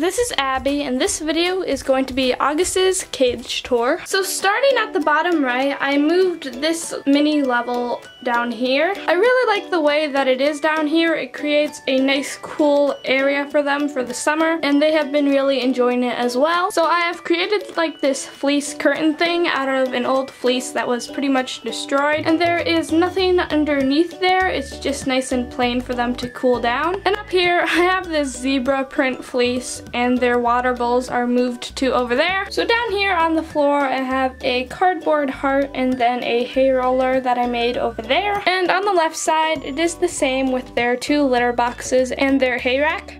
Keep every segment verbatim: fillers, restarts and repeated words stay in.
this is Abby, and this video is going to be August's cage tour. So starting at the bottom right, I moved this mini level down here. I really like the way that it is down here. It creates a nice cool area for them for the summer, and they have been really enjoying it as well. So I have created like this fleece curtain thing out of an old fleece that was pretty much destroyed, and there is nothing underneath there. It's just nice and plain for them to cool down. And up here I have this zebra print fleece, and their water bowls are moved to over there. So down here on the floor I have a cardboard heart and then a hay roller that I made over there. And on the left side it is the same with their two litter boxes and their hay rack.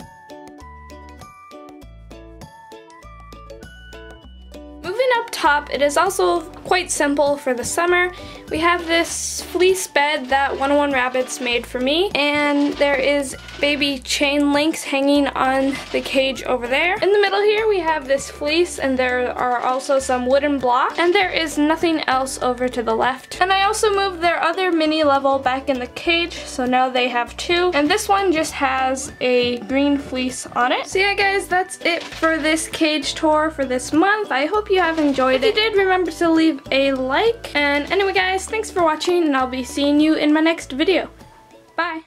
Up top, it is also quite simple for the summer. We have this fleece bed that one oh one Rabbits made for me, and there is baby chain links hanging on the cage over there. In the middle here we have this fleece, and there are also some wooden blocks, and there is nothing else over to the left. And I also moved their other mini level back in the cage, so now they have two, and this one just has a green fleece on it. So yeah guys, that's it for this cage tour for this month. I hope you have enjoyed it. If you did, remember to leave a like. And anyway guys, thanks for watching, and I'll be seeing you in my next video. Bye!